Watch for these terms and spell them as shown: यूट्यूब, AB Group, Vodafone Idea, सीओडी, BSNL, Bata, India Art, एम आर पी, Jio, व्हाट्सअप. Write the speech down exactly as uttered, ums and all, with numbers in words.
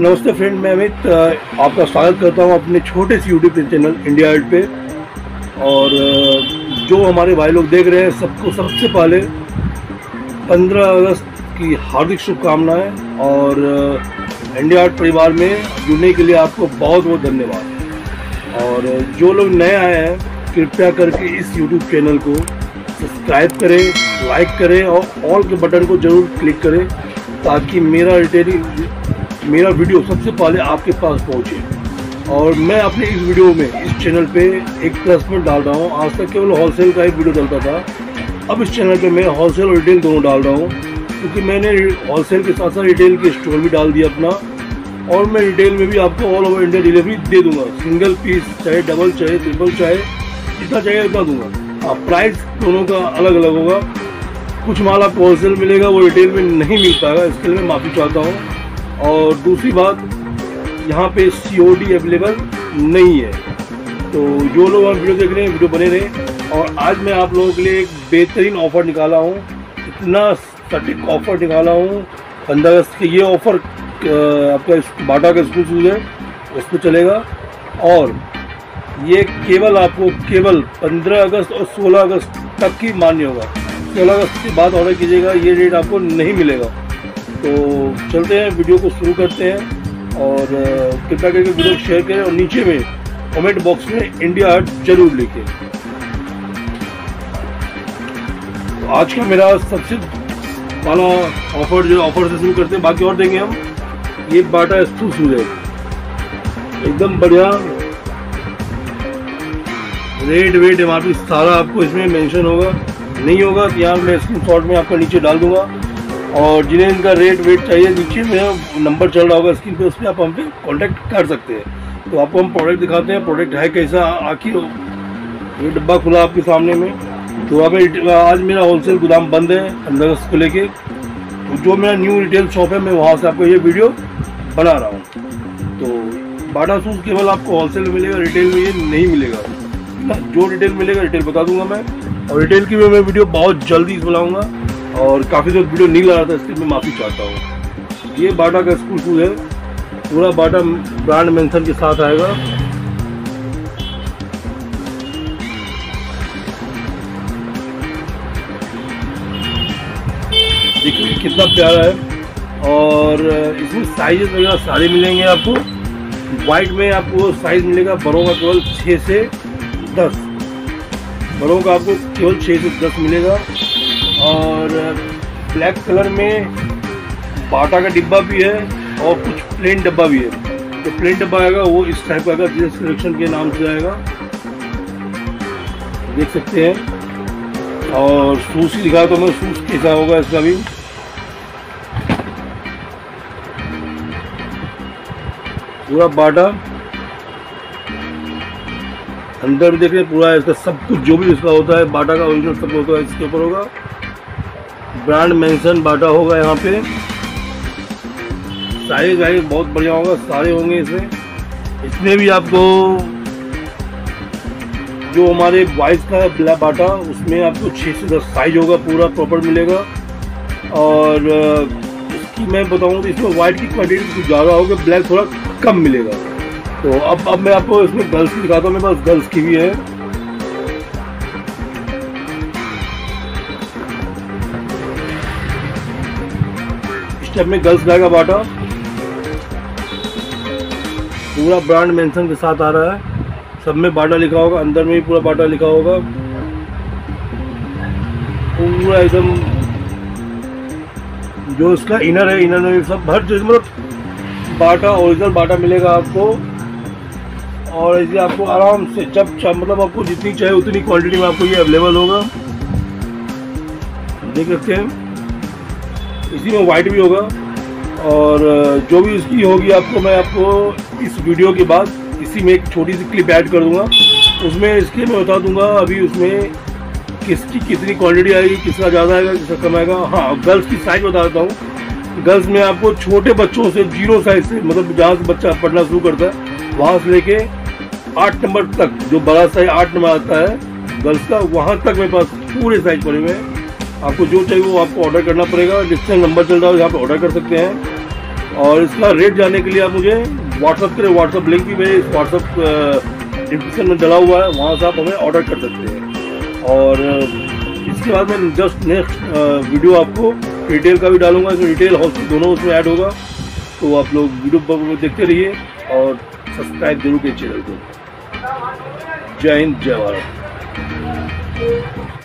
नमस्ते फ्रेंड, मैं अमित आपका स्वागत करता हूं अपने छोटे से यूट्यूब चैनल इंडिया आर्ट पे। और जो हमारे भाई लोग देख रहे हैं सबको सबसे पहले पंद्रह अगस्त की हार्दिक शुभकामनाएं। और इंडिया आर्ट परिवार में जुड़ने के लिए आपको बहुत बहुत धन्यवाद। और जो लोग नए आए हैं कृपया करके इस यूट्यूब चैनल को सब्सक्राइब करें, लाइक करें और ऑल के बटन को ज़रूर क्लिक करें ताकि मेरा मेरा वीडियो सबसे पहले आपके पास पहुंचे। और मैं अपने इस वीडियो में इस चैनल पे एक प्लेसमेंट डाल रहा हूं। आज तक केवल होलसेल का ही वीडियो चलता था, अब इस चैनल पे मैं होलसेल और रिटेल दोनों डाल रहा हूं क्योंकि मैंने होलसेल के साथ साथ रिटेल के स्टोर भी डाल दिया अपना। और मैं रिटेल में भी आपको ऑल ओवर इंडिया डिलीवरी दे दूँगा, सिंगल पीस चाहे डबल चाहे ट्रिपल चाहे जितना चाहिए उतना दूँगा। हाँ, प्राइस दोनों का अलग अलग होगा। कुछ माल आपको होलसेल मिलेगा वो रिटेल में नहीं मिल पाएगा, इसके लिए मैं माफ़ी चाहता हूँ। और दूसरी बात, यहाँ पे सीओडी अवेलेबल नहीं है। तो जो लोग आप वीडियो देख रहे हैं वीडियो बने रहें। और आज मैं आप लोगों के लिए एक बेहतरीन ऑफ़र निकाला हूँ, इतना सटीक ऑफ़र निकाला हूँ पंद्रह अगस्त के। ये ऑफ़र आपका बाटा का स्कूल शूज़ है उस पर चलेगा और ये केवल आपको केवल पंद्रह अगस्त और सोलह अगस्त तक ही मान्य होगा। सोलह अगस्त के बाद ऑर्डर कीजिएगा, ये रेट आपको नहीं मिलेगा। तो चलते हैं वीडियो को शुरू करते हैं और कृपया करके वीडियो शेयर करें और नीचे में कमेंट बॉक्स में इंडिया आर्ट जरूर लिखें। तो आज का मेरा सबसे पहला ऑफर जो ऑफर से शुरू करते हैं, बाकी और देंगे हम। ये बाटा स्कूल शूज है, एकदम बढ़िया, rate weight एम आर पी सारा आपको इसमें मेंशन होगा, नहीं होगा तो यहाँ मैं स्क्रीन शॉट में आपको नीचे डाल दूंगा। और जिन्हें इनका रेट वेट चाहिए नीचे मेरा नंबर चल रहा होगा स्क्रीन पे, उस पर आप हम पे कॉन्टैक्ट कर सकते हैं। तो आपको हम प्रोडक्ट दिखाते हैं, प्रोडक्ट है कैसा। आखिर ये डब्बा खुला आपके सामने में। तो अब आज मेरा होलसेल गोदाम बंद है पंद्रह अगस्त को लेके, तो जो मेरा न्यू रिटेल शॉप है मैं वहाँ से आपको ये वीडियो बना रहा हूँ। तो बाटा शूज़ केवल आपको होलसेल में मिलेगा, रिटेल में ये नहीं मिलेगा ना। जो रिटेल मिलेगा रिटेल बता दूंगा मैं, और रिटेल की भी मैं वीडियो बहुत जल्दी बनाऊंगा। और काफ़ी देर वीडियो नहीं लगा था, इसलिए मैं माफ़ी चाहता हूँ। ये बाटा का स्कूल शूज़ है, पूरा बाटा ब्रांड मेंशन के साथ आएगा। देखिए कितना प्यारा है। और इसमें साइजेस वगैरह सारे मिलेंगे आपको। वाइट में आपको साइज मिलेगा बड़ों का केवल छः से दस, बड़ों का आपको केवल छः से दस मिलेगा। और ब्लैक कलर में बाटा का डिब्बा भी है और कुछ प्लेन डब्बा भी है। जो प्लेन डब्बा आएगा वो इस टाइप का आएगा, बिजनेस कलेक्शन के नाम से आएगा, देख सकते हैं। और शूज़ की दिखा तो मैं शूज़ कैसा होगा इसका भी। पूरा बाटा अंदर भी देख रहे हैं, पूरा इसका सब कुछ जो भी इसका होता है बाटा का ओरिजिनल सब होता है इसके ऊपर होगा। ब्रांड मेंशन बाटा होगा यहाँ पे। साइज वाइज बहुत बढ़िया होगा, सारे होंगे इसमें। इसमें भी आपको जो हमारे बाईस का ब्लैक बाटा उसमें आपको छः से दस साइज होगा, पूरा प्रॉपर मिलेगा। और इसकी मैं बताऊँ तो इसमें वाइट की क्वान्टिटी कुछ ज़्यादा होगी, ब्लैक थोड़ा कम मिलेगा। तो अब अब मैं आपको इसमें गर्ल्स की दिखाता हूँ, मेरे पास गर्ल्स की भी है। इस टाइप में गर्ल्स बैग का बाटा पूरा ब्रांड मेंशन के साथ आ रहा है, सब में बाटा लिखा होगा, अंदर में भी पूरा बाटा लिखा होगा, पूरा एकदम जो इसका इनर है, इनर में सब हर चीज मतलब बाटा ओरिजिनल बाटा मिलेगा आपको। और इसे आपको आराम से जब मतलब आपको जितनी चाहिए उतनी क्वांटिटी में आपको ये अवेलेबल होगा, देख सकते हैं। इसी में वाइट भी होगा। और जो भी इसकी होगी आपको मैं आपको इस वीडियो के बाद इसी में एक छोटी सी क्लिप ऐड कर दूंगा, उसमें इसके मैं बता दूंगा अभी उसमें किसकी कितनी क्वांटिटी आएगी, किसका ज़्यादा आएगा किसका कम आएगा। हाँ, गर्ल्स की साइज़ बता देता हूँ। गर्ल्स में आपको छोटे बच्चों से जीरो साइज से मतलब जहाँ से बच्चा पढ़ना शुरू करता है वहाँ से लेके आठ नंबर तक, जो बड़ा साइज आठ नंबर आता है गर्ल्स का, वहाँ तक मेरे पास पूरे साइज पड़े हुए हैं। आपको जो चाहिए वो आपको ऑर्डर करना पड़ेगा, डिस्प्ले नंबर चल रहा है यहाँ पर ऑर्डर कर सकते हैं। और इसका रेट जानने के लिए आप मुझे व्हाट्सअप करें। व्हाट्सअप लिंक भी मेरे व्हाट्सअप डिस्क्रिप्शन में डला हुआ है, वहाँ से आप हमें ऑर्डर कर सकते हैं। और इसके बाद मैं जस्ट नेक्स्ट वीडियो आपको रिटेल का भी डालूंगा, इसमें रिटेल हॉस्पिटल दोनों उसमें ऐड होगा। तो आप लोग वीडियो देखते रहिए और सब्सक्राइब जरूर कीजिए चैनल को। जय हिंद, जय भारत।